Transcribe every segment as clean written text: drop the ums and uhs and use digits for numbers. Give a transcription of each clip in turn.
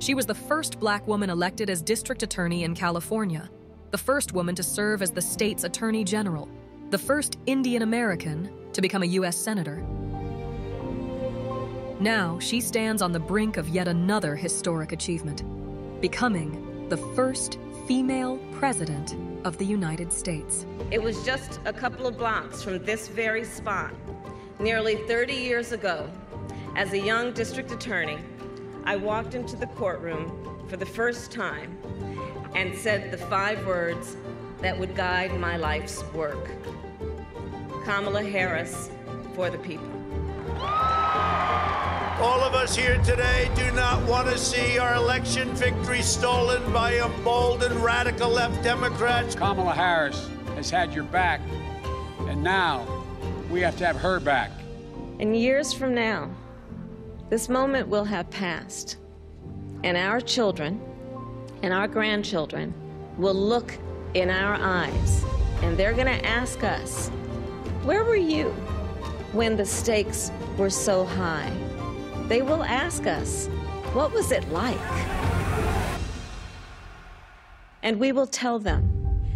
She was the first black woman elected as district attorney in California, the first woman to serve as the state's attorney general, the first Indian American to become a U.S. senator. Now she stands on the brink of yet another historic achievement, becoming the first female president of the United States. It was just a couple of blocks from this very spot, nearly 30 years ago, as a young district attorney, I walked into the courtroom for the first time and said the 5 words that would guide my life's work. Kamala Harris, for the people. All of us here today do not want to see our election victory stolen by emboldened radical left Democrats. Kamala Harris has had your back, and now we have to have her back. And years from now, this moment will have passed, and our children and our grandchildren will look in our eyes, and they're going to ask us, where were you when the stakes were so high? They will ask us, what was it like? And we will tell them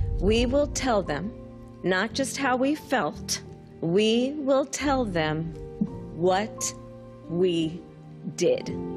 not just how we felt, we will tell them what we did.